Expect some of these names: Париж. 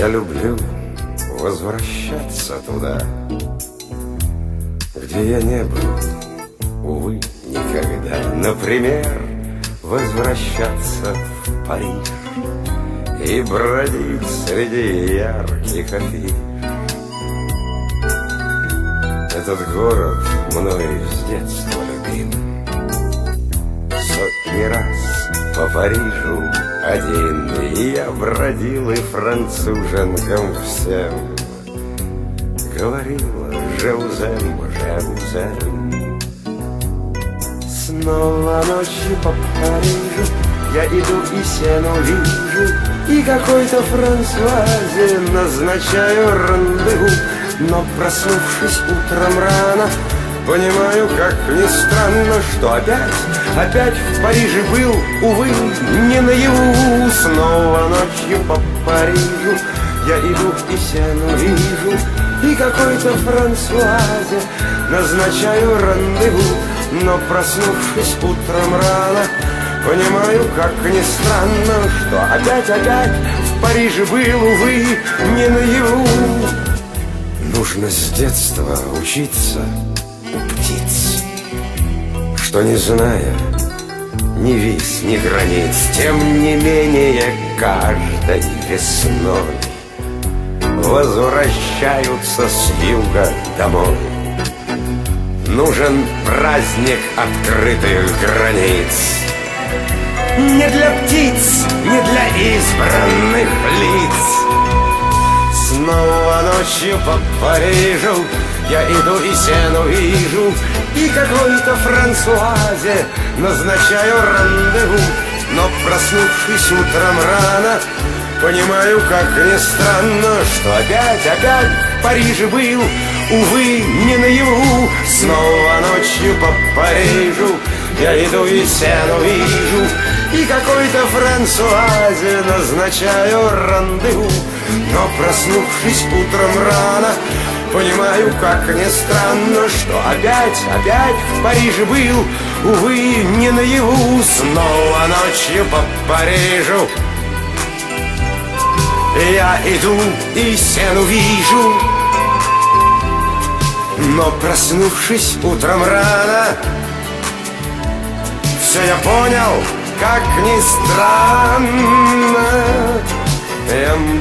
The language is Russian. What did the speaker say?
Я люблю возвращаться туда, где я не был, увы, никогда. Например, возвращаться в Париж и бродить среди ярких афиш. Этот город мною с детства любим, сотни раз по Парижу один и я бродил, и француженкам всем говорила: «Жозем, Жозем». Снова ночью по Парижу я иду и сену вижу, и какой-то Франсуазе назначаю рандеву. Но, проснувшись утром рано, понимаю, как ни странно, что опять в Париже был, увы, не наяву. Снова ночью по Парижу я иду и сену вижу, и какой-то Франсуазе назначаю рандеву. Но, проснувшись утром рано, понимаю, как ни странно, что опять в Париже был, увы, не наяву. Нужно с детства учиться у птиц, что, не зная ни вис, ни границ, тем не менее каждой весной возвращаются с юга домой. Нужен праздник открытых границ не для птиц, не для избранных лиц. Снова ночью по Парижу я иду и сену вижу, и какой-то Франсуазе назначаю рандеву. Но, проснувшись утром рано, понимаю, как ни странно, что опять в Париже был, увы, не наяву. Снова ночью по Парижу я иду и сену вижу, и какой-то Франсуазе назначаю рандеву. Но, проснувшись утром рано, понимаю, как ни странно, что опять в Париже был, увы, не наяву. Снова ночью по Парижу я иду и сену вижу, но, проснувшись утром рано, все я понял, как ни странно.